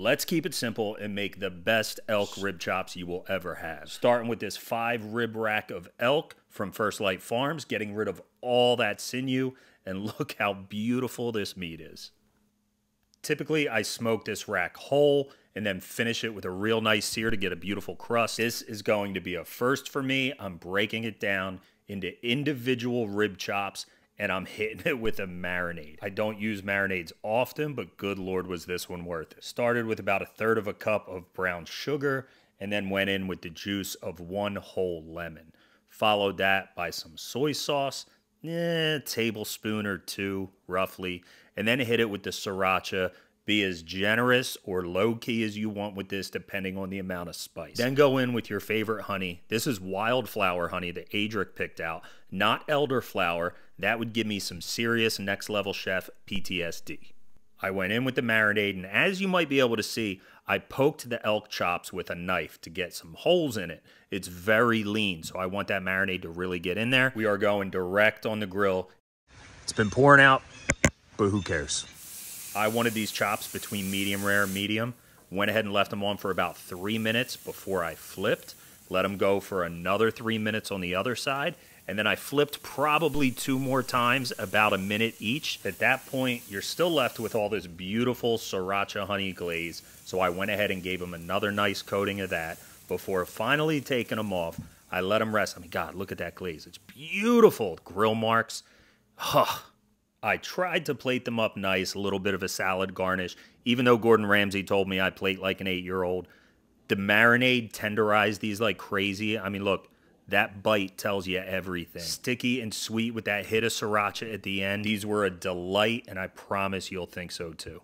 Let's keep it simple and make the best elk rib chops you will ever have. Starting with this 5 rib rack of elk from First Light Farms, getting rid of all that sinew, and look how beautiful this meat is. Typically, I smoke this rack whole and then finish it with a real nice sear to get a beautiful crust. This is going to be a first for me. I'm breaking it down into individual rib chops, and I'm hitting it with a marinade. I don't use marinades often, but good Lord, was this one worth it. Started with about 1/3 cup of brown sugar, and then went in with the juice of 1 whole lemon. Followed that by some soy sauce, a tablespoon or 2, roughly, and then hit it with the sriracha. Be as generous or low-key as you want with this, depending on the amount of spice. Then go in with your favorite honey. This is wildflower honey that Adric picked out, not elderflower. That would give me some serious next-level chef PTSD. I went in with the marinade, and as you might be able to see, I poked the elk chops with a knife to get some holes in it. It's very lean, so I want that marinade to really get in there. We are going direct on the grill. It's been pouring out, but who cares? I wanted these chops between medium rare and medium. Went ahead and left them on for about 3 minutes before I flipped. Let them go for another 3 minutes on the other side. And then I flipped probably 2 more times, about 1 minute each. At that point, you're still left with all this beautiful sriracha honey glaze. So I went ahead and gave them another nice coating of that before finally taking them off. I let them rest. I mean, God, look at that glaze. It's beautiful. Grill marks. Huh. I tried to plate them up nice, a little bit of a salad garnish. Even though Gordon Ramsay told me I plate like an 8-year-old, the marinade tenderized these like crazy. I mean, look, that bite tells you everything. Sticky and sweet with that hit of sriracha at the end. These were a delight, and I promise you'll think so too.